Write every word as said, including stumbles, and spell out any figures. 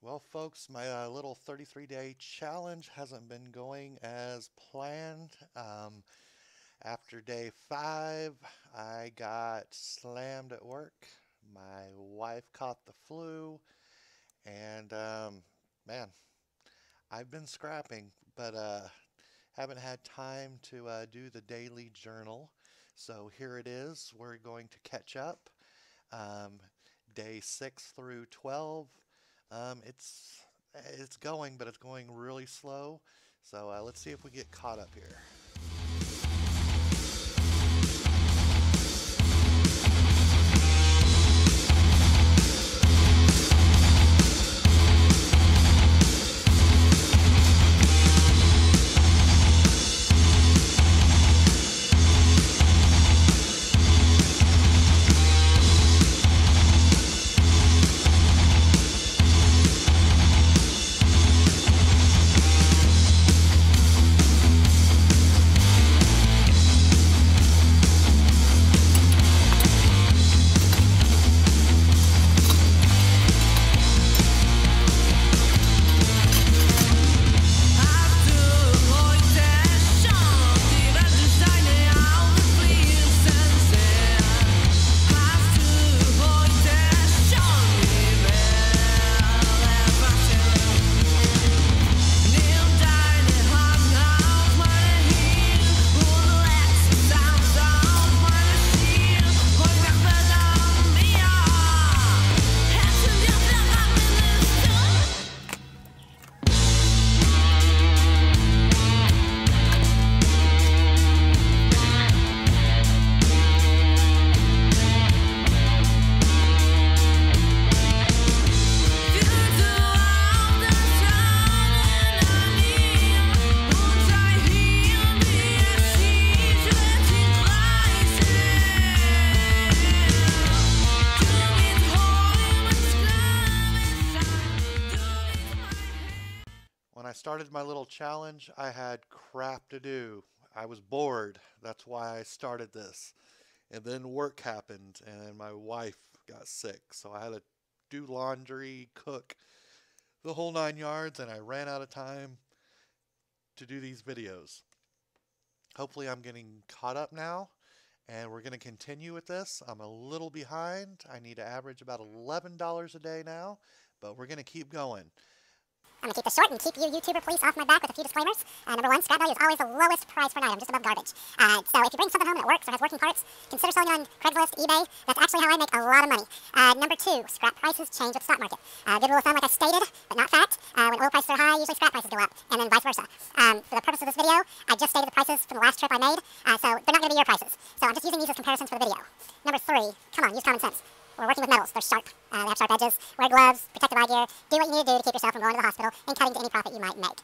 Well, folks, my uh, little thirty-three day challenge hasn't been going as planned. Um, after day five, I got slammed at work. My wife caught the flu, and um, man, I've been scrapping, but uh, haven't had time to uh, do the daily journal. So here it is. We're going to catch up. Um, day six through twelve. Um, it's it's going, but it's going really slow. So uh, let's see if we get caught up here. Started my little challenge, I had crap to do. I was bored. That's why I started this. And then work happened and my wife got sick. So I had to do laundry, cook, the whole nine yards, and I ran out of time to do these videos. Hopefully I'm getting caught up now and we're going to continue with this. I'm a little behind. I need to average about eleven dollars a day now, but we're going to keep going. I'm going to keep this short and keep you YouTuber police off my back with a few disclaimers. Uh, number one, scrap value is always the lowest price for an item, just above garbage. Uh, so if you bring something home that works or has working parts, consider selling on Craigslist, eBay. That's actually how I make a lot of money. Uh, number two, scrap prices change with the stock market. Uh, good rule of thumb, like I stated, but not fact. Uh, when oil prices are high, usually scrap prices go up, and then vice versa. Um, for the purpose of this video, I just stated the prices from the last trip I made, uh, so they're not going to be your prices. So I'm just using these as comparisons for the video. Number three, come on, use common sense. We're working with metals. They're sharp. Uh, they have sharp edges. Wear gloves. Protective eye gear. Do what you need to do to keep yourself from going to the hospital and cutting to any profit you might make.